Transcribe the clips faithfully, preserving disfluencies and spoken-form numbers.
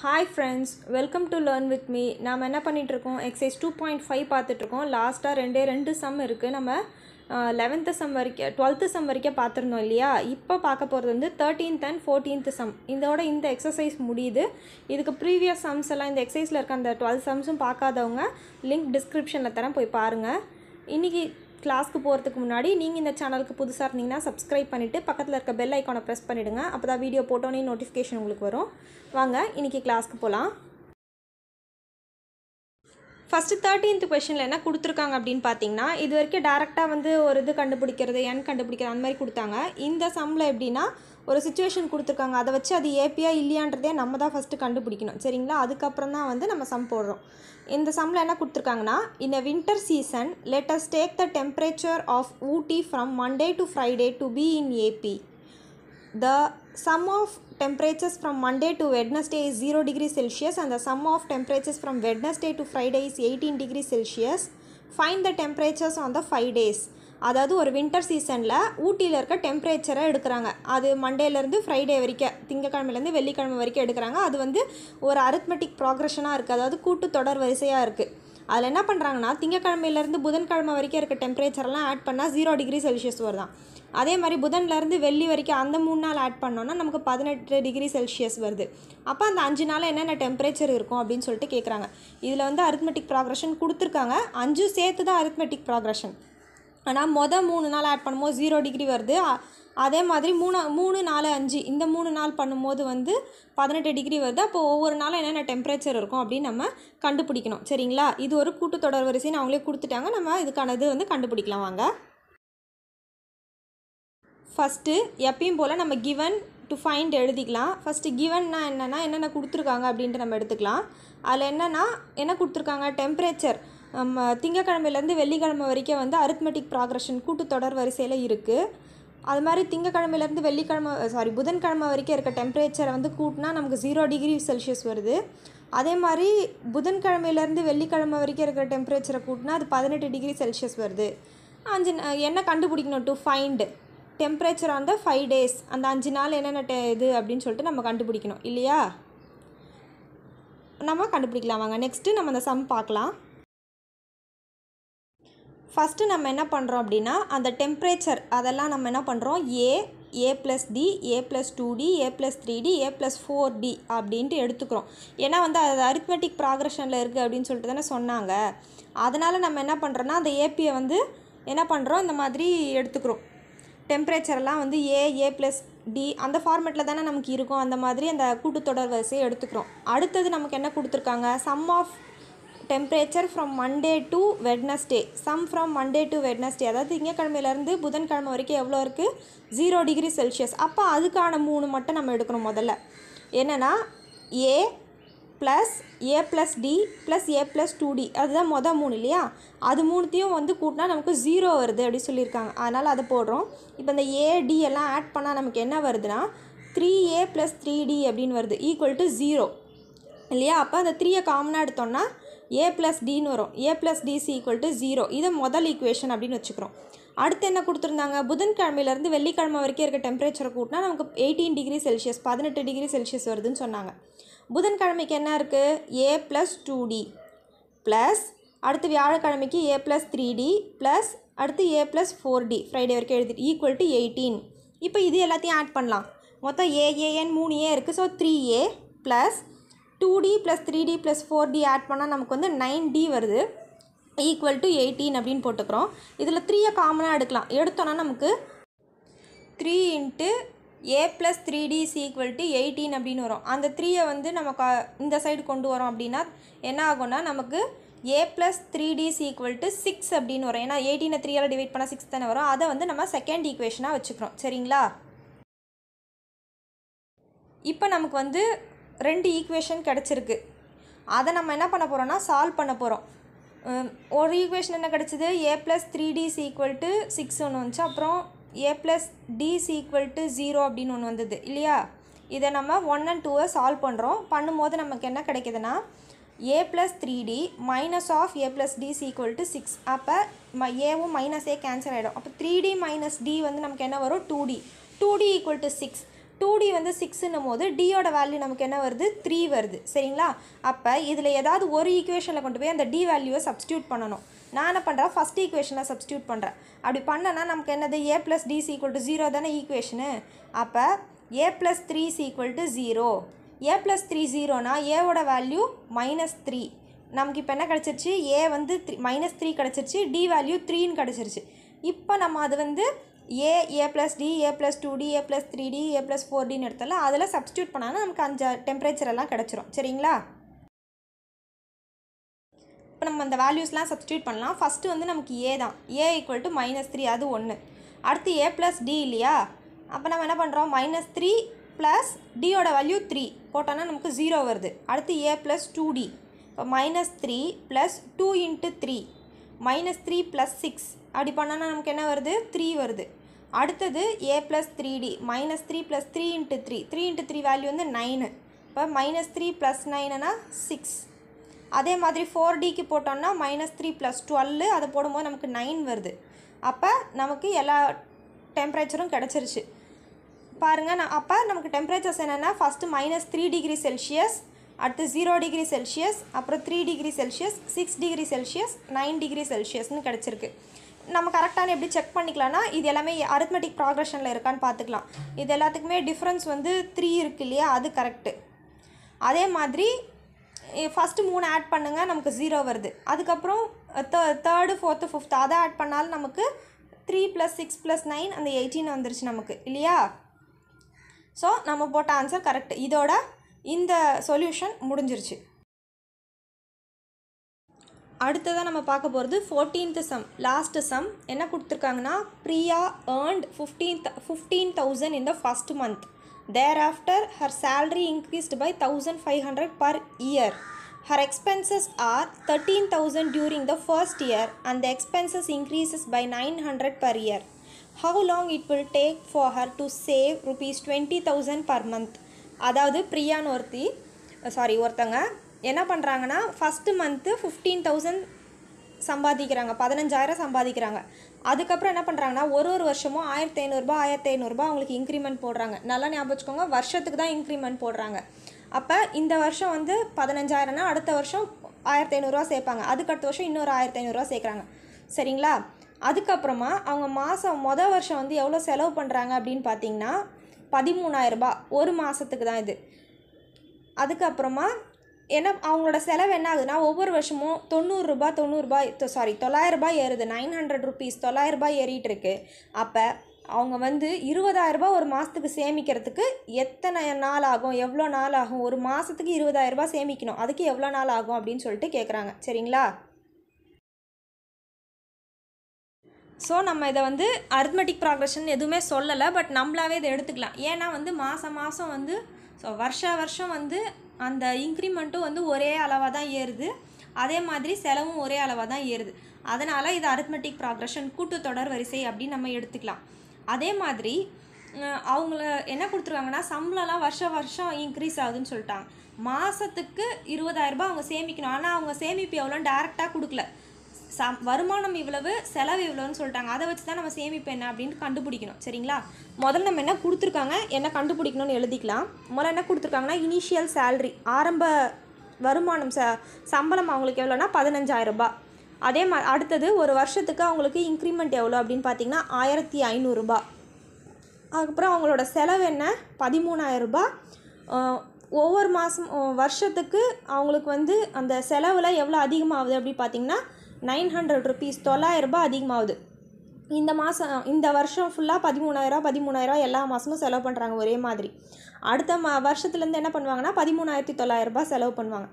Hi friends, welcome to learn with me. நாம் என்ன பண்ணிட்டு இருக்கோம் exercise two point five பார்த்துட்டு இருக்கோம். லாஸ்டா ரெண்டே ரெண்டு சம் இருக்கு. நம்ம eleventh சம் வரைக்கும் twelfth சம் வரைக்கும் பார்த்திருந்தோம் இல்லையா? இப்போ பார்க்க போறது வந்து thirteenth and fourteenth சம். இதோட இந்த exercise முடியுது. இதுக்கு previous sums எல்லாம் இந்த exerciseல இருக்க அந்த twelve sumsம் பார்க்காதவங்க link descriptionல தரேன், போய் பாருங்க. இன்னைக்கு கிளாஸ்க்கு போறதுக்கு முன்னாடி நீங்க இந்த சேனலுக்கு புதுசா இருந்தீங்கன்னா subscribe பண்ணிட்டு பக்கத்துல இருக்க bell icon-ஐ press பண்ணிடுங்க. அப்பதான் வீடியோ போட்டோனே notification உங்களுக்கு வரும். வாங்க இன்னைக்கு கிளாஸ்க்கு போலாம். First thirteenth questionல என்ன கொடுத்திருக்காங்க அப்படினு பாத்தீங்கன்னா இதுவரைக்கும் டைரக்டா வந்து ஒரு இது கண்டுபிடிக்கிறது, n கண்டுபிடிக்கிறது அந்த மாதிரி கொடுத்தாங்க. இந்த சம்ல எப்படினா ஒரு situation கொடுத்திருக்காங்க. அத வச்சு அது ஏபியா இல்லையான்றதே நம்ம தான் first கண்டுபிடிக்கணும். சரிங்களா? அதுக்கு அப்புறம் தான் வந்து நம்ம சம் போடுறோம். இந்த சம்ல என்ன கொடுத்திருக்காங்கன்னா in a winter season let us take the temperature of Ooty from Monday to Friday to be in A P. The sum of temperatures from Monday to Wednesday is zero degrees Celsius and the sum of temperatures from Wednesday to Friday is eighteen degrees Celsius. Find the temperatures on the five days. அதாவது ஒரு winter சீசன்ல ஊட்டில இருக்க டெம்பரேச்சரை எடுக்கறாங்க. அது மண்டேல இருந்து ஃப்ரைடே வரைக்கும், திங்கக்கிழமையில இருந்து வெள்ளிக்கிழமை வரைக்கும் எடுக்கறாங்க. அது வந்து ஒரு அரித்மெடிக் progression-ஆ இருக்கு. அதாவது கூட்டு தொடர் வரிசையா இருக்கு. அதல என்ன பண்றாங்கன்னா திங்கக்கிழமையில இருந்து புதன்கிழமை வரைக்கும் இருக்க டெம்பரேச்சர்லாம் ஆட் பண்ணா zero degrees Celsius வருதாம். அதே மாதிரி புதன்ல இருந்து வெள்ளி வரைக்கும் அந்த மூணு நாள் ஆட் பண்ணோம்னா நமக்கு eighteen degrees Celsius வருது. அப்ப அந்த அஞ்சு நாள்ல என்னென்ன டெம்பரேச்சர் இருக்கும் அப்படினு சொல்லிட்டு கேக்குறாங்க. இதுல வந்து அரித்மெடிக் progression கொடுத்திருக்காங்க. அஞ்சு சேர்த்து தான் அரித்மெடிக் progression. ஆனா மொத மூணு நாள் ஆட் பண்ணும்போது zero degree வருது. அதே மாதிரி three three four five இந்த மூணு நாள் பண்ணும்போது வந்து eighteen degree வருது. அப்ப ஒவ்வொரு நாள் என்னென்ன டெம்பரேச்சர் இருக்கும் அப்படி நம்ம கண்டுபிடிக்கணும். சரிங்களா? இது ஒரு கூட்டு தொடர் வரிசை. நான் உங்களுக்கு கொடுத்துட்டாங்க. நம்ம இதுக்கானது வந்து கண்டுபிடிக்கலாம் வாங்க. First எப்பவும் போல நம்ம given to find எழுதிக்கலாம். First given னா என்னன்னா என்னென்ன கொடுத்திருக்காங்க அப்படின்ற நம்ம எடுத்துக்கலாம். அதுல என்னன்னா என்ன கொடுத்திருக்காங்க டெம்பரேச்சர் திங்கக்கிழமையில இருந்து வெள்ளிக்கிழமை வரைக்கும் வந்து arithmetic progression கூட்டு தொடர் வரிசையில இருக்கு. அது மாதிரி திங்கக்கிழமையில இருந்து வெள்ளிக்கிழமை சாரி புதன்கிழமை வரைக்கும் இருக்க டெம்பரேச்சரை வந்து கூட்டினா நமக்கு zero degrees Celsius வருது. அதே மாதிரி புதன்கிழமையில இருந்து வெள்ளிக்கிழமை வரைக்கும் இருக்க டெம்பரேச்சரை கூட்டினா அது eighteen degrees Celsius வருது. அஞ்சு என்ன கண்டுபிடிக்கணும் to find temperature on the five days. அந்த அஞ்சு நாள் என்னென்ன இது அப்படினு சொல்லிட்டு நம்ம கண்டுபிடிக்கணும் இல்லையா? நம்ம கண்டுபிடிக்கலாம் வாங்க. நெக்ஸ்ட் நம்ம அந்த சம் பார்க்கலாம். First நம்ம என்ன பண்றோம் அப்படினா அந்த டெம்பரேச்சர் அதெல்லாம் நம்ம என்ன பண்றோம் a a+d a+two d a+three d a+four d அப்படினு எடுத்துக்கறோம். ஏனா வந்து அது arithmetic progressionல இருக்கு அப்படினு சொல்லிட்டு தான சொன்னாங்க. அதனால நம்ம என்ன பண்றோம்னா அந்த a p வந்து என்ன பண்றோம் இந்த மாதிரி எடுத்துக்கறோம். டெம்பரேச்சர்லாம் வந்து a a+d அந்த ஃபார்மட்ல தான நமக்கு இருக்கும். அந்த மாதிரி அந்த கூட்டு தொடர் வரிசையை எடுத்துக்கறோம். அடுத்து நமக்கு என்ன கொடுத்திருக்காங்க sum of temperature from Monday to Wednesday. Sum from Monday to Wednesday. அதாவது திங்கக்கிழமையில இருந்து புதன்கிழமை வரைக்கும் எவ்வளவு இருக்கு zero degrees Celsius. அப்ப அதுக்கான மூணு மட்டும் நம்ம எடுக்கணும். முதல்ல என்னன்னா a plus a plus d plus a plus two d அதுதான் மொத மூணு இல்லையா? அது மூணுத்தையும் வந்து கூட்டினா நமக்கு zero வருது அப்படி சொல்லி இருக்காங்க. அதனால அத போடுறோம். இப்போ இந்த a d எல்லாம் ஆட் பண்ணா நமக்கு என்ன வருதுனா three a plus three d அப்படினு வருது equal to zero இல்லையா? அப்ப அந்த three ஐ காமனா எடுத்தோம்னா a plus d ன்னு வரும். a plus d is equal to zero. இது முதல் ஈக்குவேஷன் அப்படினு வெச்சுக்கிறோம். அடுத்து என்ன கொடுத்திருந்தாங்க புதன்கிழமையில இருந்து வெள்ளிக்கிழமை வரைக்கும் இருக்க டெம்பரேச்சரை கூட்டினா நமக்கு eighteen degrees Celsius eighteen degrees Celsius வருதுன்னு சொன்னாங்க. புதன்கிழமைக்கு என்ன இருக்கு a plus two d plus அடுத்து வியாழக்கிழமைக்கு a plus three d plus அடுத்து a plus four d Friday வரைக்கும் எழுதிட்டு equal to eighteen. இப்போ இது எல்லாத்தையும் ஆட் பண்ணலாம். மொத்தம் a a n three a இருக்கு. So three a plus two d plus three d plus four d add பண்ணா நமக்கு வந்து nine d வருது equal to eighteen அப்படினு போட்டுக்கறோம். இதுல three ஐ காமனா எடுக்கலாம். எடுத்தோம்னா நமக்கு three into a plus three d is equal to eighteen அப்படினு வரும். அந்த three ஐ வந்து நம்ம இந்த சைடு கொண்டு வரோம் அப்படினா என்ன ஆகும்னா நமக்கு a plus three d is equal to six அப்படினு வரும். ஏனா eighteen ஐ three ஆல டிவைட் பண்ணா six தான வரும். அத வந்து நம்ம செகண்ட் ஈக்குவேஷனா வெச்சுக்கறோம். சரிங்களா? இப்போ நமக்கு வந்து ரெண்டு ஈக்குவேஷன் கிடைச்சிருக்கு. அத நம்ம என்ன பண்ண போறோம்னா சால்வ் பண்ண போறோம். ஒரு ஈக்குவேஷன் என்ன கிடைச்சது a plus three d is equal to six ன்னு வந்துச்சு. அப்புறம் a plus d is equal to zero அப்படினு ஒன்னு வந்தது இல்லையா? இத நம்ம one and two-ஐ சால்வ் பண்றோம். பண்ணும்போது நமக்கு என்ன கிடைக்குதுனா a plus three d minus of a plus d is equal to six. அப்ப a um minus a cancel ஆயிடும். அப்ப three d minus d வந்து நமக்கு என்ன வரும் two d two d equal to six. two D வந்து six னும் போது D ஓட வேல்யூ நமக்கு என்ன வருது three வருது சரிங்களா. அப்ப இதுல ஏதாவது ஒரு ஈக்குவேஷன்ல கொண்டு போய் அந்த D வேல்யூவை சப்ஸ்டிட்யூட் பண்ணனும். நான் என்ன பண்றேன் first ஈக்குவேஷனை சப்ஸ்டிட்யூட் பண்றேன். அப்படி பண்ணனா நமக்கு என்னது a plus d is equal to zero தான ஈக்குவேஷன். அப்ப a plus three is equal to zero. a plus three zero னா a ஓட வேல்யூ minus three. நமக்கு இப்ப என்ன கிடைச்சிருச்சு a வந்து minus three கிடைச்சிருச்சு d வேல்யூ three ன்னு கிடைச்சிருச்சு. இப்போ நம்ம அது வந்து a a plus d a plus two d a plus three d a plus four d ன்னு எடுத்தால அதல சப்ஸ்டிட்யூட் பண்ணானா நமக்கு அந்த டெம்பரேச்சர் எல்லாம் கிடைச்சிரும் சரிங்களா. இப்போ நம்ம அந்த வேல்யூஸ்லாம் சப்ஸ்டிட்யூட் பண்ணலாம். ஃபர்ஸ்ட் வந்து நமக்கு a தான் a equal to minus three அது ஒன்னு. அடுத்து a plus d இல்லையா அப்ப நாம என்ன பண்றோம் minus three plus d ஓட வேல்யூ three போட்டானா நமக்கு zero வருது. அடுத்து a plus two d இப்போ minus three plus two into three minus three plus six அப்படி பண்ணானா நமக்கு என்ன வருது three வருது. அடுத்து a plus three d minus three plus three into three three into three value வந்து nine அப்ப minus three plus nine னா six. அதே மாதிரி four d க்கு போட்டானா minus three plus twelve அது போடும்போது நமக்கு nine வருது. அப்ப நமக்கு எல்லா டெம்பரேச்சரும் கிடைச்சிருச்சு பாருங்க. நான் அப்ப நமக்கு டெம்பரேச்சர்ஸ் என்னன்னா first minus three degree celsius அடுத்து zero degree celsius அப்புறம் three degree celsius six degree celsius nine degree celsius ன்னு கிடைச்சிருக்கு. நம்ம கரெக்ட்டான எப்படி செக் பண்ணிக்கலாம்னா இது எல்லாமே arithmetic progressionல இருக்கான்னு பாத்துக்கலாம். இது எல்லாத்துக்குமே டிஃபரன்ஸ் வந்து three இருக்கு இல்லையா அது கரெக்ட். அதே மாதிரி first three ஆட் பண்ணுங்க நமக்கு zero வருது. அதுக்கு அப்புறம் third fourth fifth அத ஆட் பண்ணால நமக்கு three plus six plus nine and eighteen வந்துருச்சு நமக்கு இல்லையா. So, நம்ம போட்ட ஆன்சர் கரெக்ட். இதோட இந்த சொல்யூஷன் முடிஞ்சிருச்சு. அடுத்ததா நம்ம பார்க்க போறது fourteenth sum last sum என்ன கொடுத்திருக்காங்கன்னா Priya earned fifteen thousand in the first month. Thereafter her salary increased by one thousand five hundred per year. Her expenses are thirteen thousand during the first year and the expenses increases by nine hundred per year. How long it will take for her to save rupees twenty thousand per month? அதாவது பிரியான் ஒருத்தி sorry ஒருத்தங்க என்ன பண்ணுறாங்கன்னா first month fifteen thousand சம்பாதிக்கிறாங்க பதினஞ்சாயிரம் சம்பாதிக்கிறாங்க. அதுக்கப்புறம் என்ன பண்ணுறாங்கன்னா ஒரு ஒரு வருஷமும் ஆயிரத்தி ஐநூறுரூபா ஆயிரத்தி ஐநூறுரூபா அவங்களுக்கு இன்க்ரிமெண்ட் போடுறாங்க. நல்லா ஞாபகம் வச்சுக்கோங்க வருஷத்துக்கு தான் இன்க்ரிமெண்ட் போடுறாங்க. அப்போ இந்த வருஷம் வந்து பதினஞ்சாயிரம்னா அடுத்த வருஷம் ஆயிரத்தி ஐநூறுரூவா சேர்ப்பாங்க. அதுக்கடுத்த வருஷம் இன்னொரு ஆயிரத்தி ஐநூறுரூவா சேர்க்குறாங்க சரிங்களா. அதுக்கப்புறமா அவங்க மாதம் மொதல் வருஷம் வந்து எவ்வளோ செலவு பண்ணுறாங்க அப்படின்னு பார்த்தீங்கன்னா பதிமூணாயிரம் ரூபாய் ஒரு மாதத்துக்கு தான் இது. அதுக்கப்புறமா என்ன அவங்களோட செலவு என்ன ஆகுதுன்னா ஒவ்வொரு வருஷமும் தொண்ணூறுரூபா தொண்ணூறுரூபா சாரி தொள்ளாயிரம் ரூபாய் ஏறுது நைன் ஹண்ட்ரட் ருபீஸ் தொள்ளாயிரம் ரூபாய் ஏறிட்டு இருக்கு. அப்போ அவங்க வந்து இருபதாயிரம் ரூபாய் ஒரு மாதத்துக்கு சேமிக்கிறதுக்கு எத்தனை நாள் ஆகும் எவ்வளோ நாள் ஆகும் ஒரு மாதத்துக்கு இருபதாயிரம் ரூபாய் சேமிக்கணும் அதுக்கு எவ்வளோ நாள் ஆகும் அப்படின்னு சொல்லிட்டு கேட்குறாங்க சரிங்களா. ஸோ நம்ம இதை வந்து arithmetic progression எதுவுமே சொல்லலை பட் நம்மளாவே இதை எடுத்துக்கலாம். ஏன்னா வந்து மாதம் மாதம் வந்து ஸோ வருஷ வருஷம் வந்து அந்த இன்க்ரிமெண்ட்டும் வந்து ஒரே அளவாக தான் ஏறுது. அதே மாதிரி செலவும் ஒரே அளவாக தான் ஏறுது. அதனால் இது arithmetic progression கூட்டுத்தொடர் வரிசை அப்படின்னு நம்ம எடுத்துக்கலாம். அதே மாதிரி அவங்கள என்ன கொடுத்துருக்காங்கன்னா சம்பளம்லாம் வருஷ வருஷம் இன்க்ரீஸ் ஆகுதுன்னு சொல்லிட்டாங்க. மாதத்துக்கு இருபதாயிரம் ரூபாய் அவங்க சேமிக்கணும். ஆனால் அவங்க சேமிப்பு எவ்வளோன்னு டேரெக்டாக கொடுக்கல. சம் வருமானம் இவ்வளவு செலவு இவ்வளோன்னு சொல்லிட்டாங்க. அதை வச்சு தான் நம்ம சேமிப்பு என்ன அப்படின்னு கண்டுபிடிக்கணும் சரிங்களா. முதல்ல நம்ம என்ன கொடுத்துருக்காங்க என்ன கண்டுபிடிக்கணும்னு எழுதிக்கலாம். முதல்ல என்ன கொடுத்துருக்காங்கன்னா இனிஷியல் சேலரி ஆரம்ப வருமானம் ச சம்பளம் அவங்களுக்கு எவ்வளோன்னா பதினஞ்சாயிரம் ரூபாய். அதே மாதிரி அடுத்தது ஒரு வருஷத்துக்கு அவங்களுக்கு இன்க்ரிமெண்ட் எவ்வளோ அப்படின்னு பார்த்தீங்கன்னா ஆயிரத்தி ஐநூறுரூபா. அதுக்கப்புறம் அவங்களோட செலவு என்ன பதிமூணாயிரம் ரூபாய். ஒவ்வொரு மாதம் வருஷத்துக்கு அவங்களுக்கு வந்து அந்த செலவுலாம் எவ்வளோ அதிகமாகுது அப்படி பார்த்தீங்கன்னா நைன் ஹண்ட்ரட் ருபீஸ் தொள்ளாயிரம் ரூபாய் அதிகமாகுது. இந்த மாதம் இந்த வருஷம் ஃபுல்லாக பதிமூணாயிரம் பதிமூணாயிரம் எல்லா மாதமும் செலவு பண்ணுறாங்க ஒரே மாதிரி. அடுத்த ம வருஷத்துலேருந்து என்ன பண்ணுவாங்கன்னா பதிமூணாயிரத்தி தொள்ளாயிரம் ரூபாய் செலவு பண்ணுவாங்க.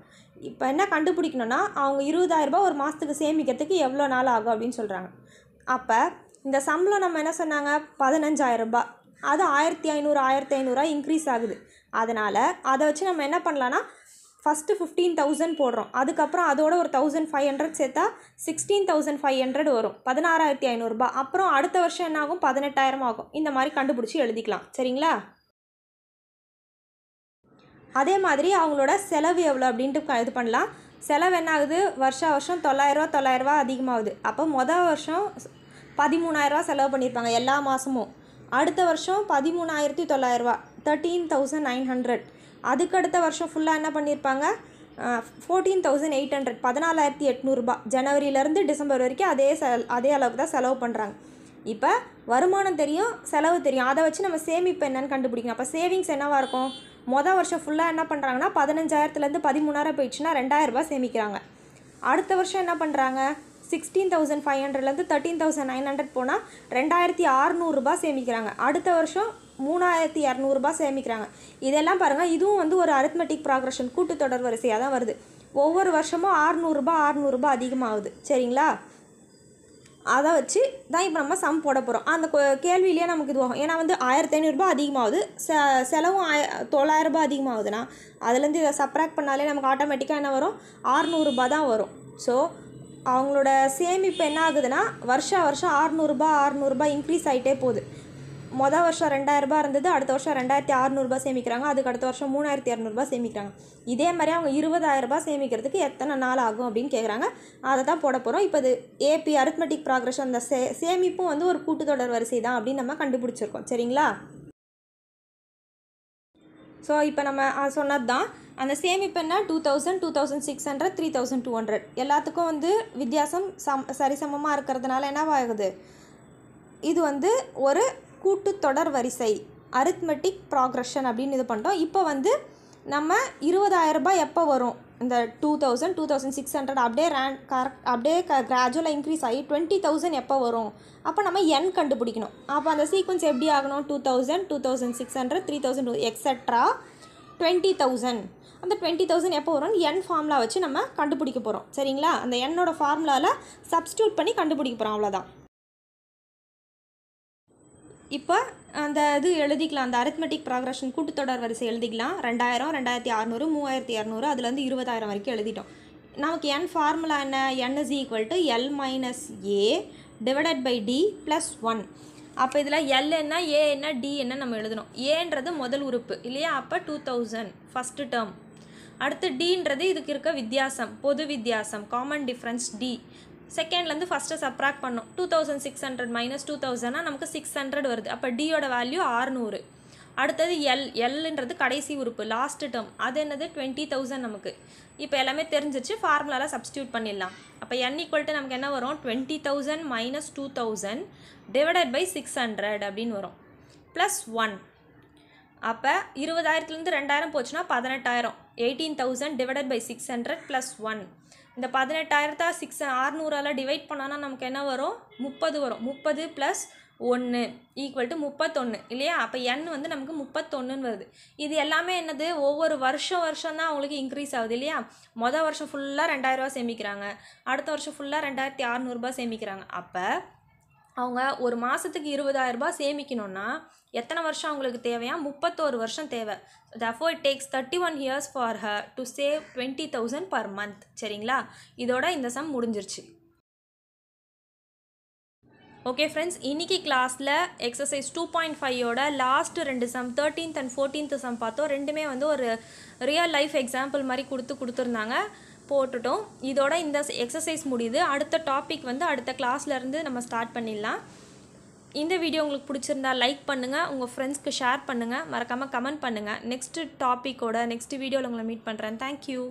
இப்போ என்ன கண்டுபிடிக்கணும்னா அவங்க இருபதாயிரம் ரூபாய் ஒரு மாதத்துக்கு சேமிக்கிறதுக்கு எவ்வளோ நாள் ஆகும் அப்படின்னு சொல்கிறாங்க. அப்போ இந்த சம்பளம் நம்ம என்ன சொன்னாங்க பதினஞ்சாயிரம் ரூபாய். அது ஆயிரத்தி ஐநூறு ஆயிரத்தி ஐநூறுரூவா இன்க்ரீஸ் ஆகுது. அதனால் அதை வச்சு நம்ம என்ன பண்ணலான்னா ஃபஸ்ட்டு ஃபிஃப்டீன் தௌசண்ட் போடுறோம். அதுக்கப்புறம் அதோட ஒரு தௌசண்ட் ஃபைவ் ஹண்ட்ரட் சேர்த்தா சிக்ஸ்டீன் தௌசண்ட் ஃபைவ் ஹண்ட்ரட் வரும் பதினாறாயிரத்தி ஐநூறுரூபா. அப்புறம் அடுத்த வருஷம் என்ன ஆகும் பதினெட்டாயிரம் ஆகும். இந்த மாதிரி கண்டுபிடிச்சி எழுதிக்கலாம் சரிங்களா. அதே மாதிரி அவங்களோட செலவு எவ்வளோ அப்படின்ட்டு இது பண்ணலாம். செலவு என்ன ஆகுது வருஷ வருஷம் தொள்ளாயிரரூவா தொள்ளாயிரரூவா அதிகமாகுது. அப்போ மொதல் வருஷம் பதிமூணாயிரரூவா செலவு பண்ணியிருப்பாங்க எல்லா மாதமும். அடுத்த வருஷம் பதிமூணாயிரத்தி தொள்ளாயிரரூவா thirteen thousand nine hundred. அதுக்கு அடுத்த வருஷம் ஃபுல்லா என்ன பண்ணிருப்பாங்க fourteen thousand eight hundred fourteen thousand eight hundred ரூபாய் ஜனவரியில இருந்து டிசம்பர் வரைக்கும் அதே அதே அளவுக்கு தான் செலவு பண்றாங்க. இப்போ வருமானம் தெரியும் செலவு தெரியும் அதை வச்சு நம்ம சேமிப்பு என்னன்னு கண்டுபிடிக்கணும். அப்ப சேவிங்ஸ் என்னவா இருக்கும்? முதல் வருஷம் ஃபுல்லா என்ன பண்றாங்கன்னா பதினஞ்சாயிரத்துல இருந்து பதிமூணாயிரம் போயிடுச்சுனா ரெண்டாயிரம் ரூபாய் சேமிக்கறாங்க. அடுத்த வருஷம் என்ன பண்றாங்க sixteen thousand five hundred ல இருந்து thirteen thousand nine hundred போனா twenty-six hundred ரூபாய் சேமிக்கறாங்க. அடுத்த வருஷம் thirty-two hundred ரூபாய் சேமிக்கறாங்க. இதெல்லாம் பாருங்க இதுவும் வந்து ஒரு arithmetic progression கூட்டு தொடர் வரிசையா தான் வருது. ஒவ்வொரு வருஷமும் six hundred ரூபாய் six hundred ரூபாய் அதிகமாகுது. சரிங்களா? அத வச்சு தான் இப்போ நம்ம சம் போட போறோம். அந்த கேள்வியிலே நமக்கு இதுவாகும். ஏனா வந்து fifteen hundred ரூபாய் அதிகமாகுது. செலவும் nine hundred ரூபாய் அதிகமாகுதுனா அதில இருந்து இத சப்ட்ராக்ட் பண்ணாலே நமக்கு ஆட்டோமேட்டிக்கா என்ன வரும்? six hundred ரூபாய் தான் வரும். சோ அவங்களோட சேமிப்பு என்ன ஆகுதுனா வருஷ வருஷம் six hundred ரூபாய் six hundred ரூபாய் இன்கிரீஸ் ஆயிட்டே போகுது. முதல் வருஷம் two thousand ரூபாய் இருந்தது அடுத்த வருஷம் twenty-six hundred ரூபாய் சேமிக்கறாங்க. அதுக்கு அடுத்த வருஷம் thirty-two hundred ரூபாய் சேமிக்கறாங்க. இதே மாதிரி அவங்க twenty thousand ரூபாய் சேமிக்கிறதுக்கு எத்தனை நாள் ஆகும் அப்படினு கேக்குறாங்க. அத தான் போட போறோம். இப்போ இது ஏபி arithmetic progression அந்த சேமிப்பும் வந்து ஒரு கூட்டு தொடர் வரிசை தான் அப்படி நம்ம கண்டுபிடிச்சிருக்கோம். சரிங்களா? சோ இப்போ நம்ம சொன்னதுதான் அந்த சேமிப்பு என்ன two thousand, two thousand six hundred, three thousand two hundred எல்லாத்துக்கும் வந்து வித்தியாசம் சரிசமமா இருக்குிறதுனால என்னவாகுது? இது வந்து ஒரு கூட்டு தொடர் வரிசை arithmetic progression அப்படினு இது பண்றோம். இப்போ வந்து நம்ம twenty thousand ரூபாய் எப்ப வரும்? இந்த two thousand, two thousand six hundred அப்படியே அப்படியே கிராஜுவலா இன்கிரீஸ் ஆகி twenty thousand எப்ப வரும்? அப்ப நம்ம n கண்டுபிடிக்கணும். அப்ப அந்த சீக்வென்ஸ் எப்படி ஆகணும்? two thousand, two thousand six hundred, three thousand etcetera twenty thousand. அந்த twenty thousand எப்ப வரும்? n ஃபார்முலா வச்சு நம்ம கண்டுபிடிக்க போறோம். சரிங்களா? அந்த n ஓட ஃபார்முலால சப்ஸ்டிட்யூட் பண்ணி கண்டுபிடிக்க போறோம். அவ்வளவுதான். இப்போ அந்த இது எழுதிக்கலாம். அந்த arithmetic progression கூட்டு தொடர் வரிசை எழுதிக்கலாம். two thousand, twenty-six hundred, thirty-two hundred அதுல இருந்து twenty thousand வரைக்கும் எழுதிட்டோம். நமக்கு n ஃபார்முலா என்ன? n is equal to l minus a divided by d plus one. அப்ப இதுல l என்ன a என்ன d என்ன நம்ம எழுதணும். a ன்றது முதல் உறுப்பு இல்லையா? அப்ப two thousand first term. அடுத்து d ன்றது இதுக்கு இருக்க வித்தியாசம் பொது வித்தியாசம் common difference d. செகண்ட்ல இருந்து ஃபர்ஸ்ட் சப்ட்ராக்ட் பண்ணோம். two thousand six hundred - two thousand னா நமக்கு six hundred வருது. அப்ப d யோட வேல்யூ six hundred. அடுத்து l l ன்றது கடைசி உறுப்பு லாஸ்ட் டேர்ம் அது என்னது twenty thousand நமக்கு. இப்போ எல்லாமே தெரிஞ்சிருச்சு ஃபார்முலால சப்ஸ்டிட்யூட் பண்ணிடலாம். அப்ப n = நமக்கு என்ன வரும்? twenty thousand - two thousand divided by six hundred அப்படினு வரும். plus one. அப்ப twenty thousand ல இருந்து two thousand போச்சுனா eighteen thousand eighteen thousand divided by six hundred plus one. இந்த eighteen thousand six hundred ஆல டிவைட் பண்ணானா நமக்கு என்ன வரும்? thirty வரும். thirty plus one equal to thirty-one இல்லையா? அப்ப n வந்து நமக்கு thirty-one ன்னு வருது. இது எல்லாமே என்னது? ஒவ்வொரு வருஷம் வருஷம்தான் உங்களுக்கு இன்கிரீஸ் ஆகுது இல்லையா? முதல் வருஷம் ஃபுல்லா two thousand ரூபாய் சேமிக்கறாங்க. அடுத்த வருஷம் ஃபுல்லா twenty-six hundred ரூபாய் சேமிக்கறாங்க. அப்ப அவங்க ஒரு மாசத்துக்கு twenty thousand ரூபாய் சேமிக்கணும்னா எத்தனை வருஷம் உங்களுக்கு தேவையா? thirty-one வருஷம் தேவை. Therefore it takes thirty-one years for her to save twenty thousand per month. சரிங்களா? இதோட இந்த சம் முடிஞ்சிருச்சு. ஓகே फ्रेंड्स, இன்னைக்கு கிளாஸ்ல எக்சர்சைஸ் two point five ஓட லாஸ்ட் ரெண்டு sum thirteenth and fourteenth sum பார்த்தோம். ரெண்டுமே வந்து ஒரு ரியல் லைஃப் எக்ஸாம்பிள் மாதிரி கொடுத்து கொடுத்திருந்தாங்க. போட்டுட்டோம். இதோட இந்த எக்சர்சைஸ் முடியுது. அடுத்த டாபிக் வந்து அடுத்த கிளாஸ்ல இருந்து நம்ம ஸ்டார்ட் பண்ணிடலாம். இந்த வீடியோ உங்களுக்கு பிடிச்சிருந்தா லைக் பண்ணுங்க, உங்க ஃப்ரெண்ட்ஸ்க்கு ஷேர் பண்ணுங்க, மறக்காம கமெண்ட் பண்ணுங்க. நெக்ஸ்ட் டாபிக்கோட நெக்ஸ்ட் வீடியோல உங்களை மீட் பண்றேன். Thank you.